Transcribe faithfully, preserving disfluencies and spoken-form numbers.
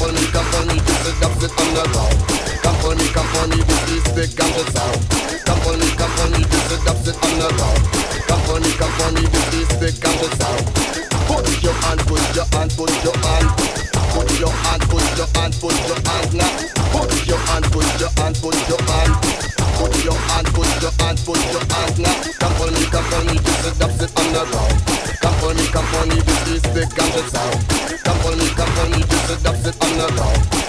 for me, come for me, this is just it on the ground. Come for me, come for me, this is big and the sound. Come for me, come for me, this is just it on the ground. Come for me, come for me, this is big and the sound. Put your hand, put your hand, put your hand. Put your hand, put your hand, put your hand now. Put your hand, put your hand, put your hand. Put your hand, put your hand, put your hand now. Come for me, come for me, this is just it on the ground. Come for me, come for me, this is big and the sound. Come for me, come for me, this is just it on the ground.